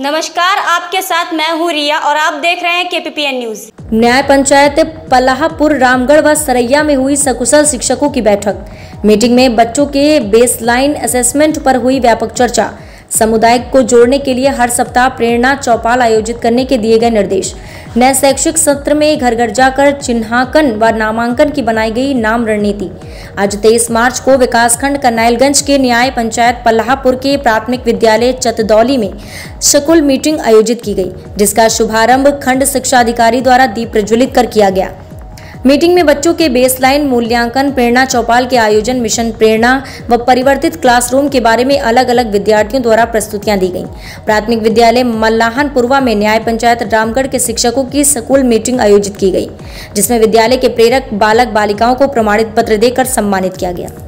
नमस्कार, आपके साथ मैं हूँ रिया और आप देख रहे हैं केपीपीएन न्यूज़। न्याय पंचायत पाल्हापुर रामगढ़ व सरैया में हुई सकुशल शिक्षकों की बैठक। मीटिंग में बच्चों के बेसलाइन असेसमेंट पर हुई व्यापक चर्चा। समुदाय को जोड़ने के लिए हर सप्ताह प्रेरणा चौपाल आयोजित करने के दिए गए निर्देश। नए शैक्षिक सत्र में घर घर जाकर चिन्हांकन व नामांकन की बनाई गई नाम रणनीति। आज 23 मार्च को विकासखंड कर्नाइलगंज के न्याय पंचायत पाल्हापुर के प्राथमिक विद्यालय चतदौली में शकुल मीटिंग आयोजित की गई, जिसका शुभारंभ खंड शिक्षा अधिकारी द्वारा दीप प्रज्वलित कर किया गया। मीटिंग में बच्चों के बेसलाइन मूल्यांकन, प्रेरणा चौपाल के आयोजन, मिशन प्रेरणा व परिवर्तित क्लासरूम के बारे में अलग अलग विद्यार्थियों द्वारा प्रस्तुतियां दी गईं। प्राथमिक विद्यालय मल्लाहनपुरवा में न्याय पंचायत रामगढ़ के शिक्षकों की स्कूल मीटिंग आयोजित की गई, जिसमें विद्यालय के प्रेरक बालक बालिकाओं को प्रमाणित पत्र देकर सम्मानित किया गया।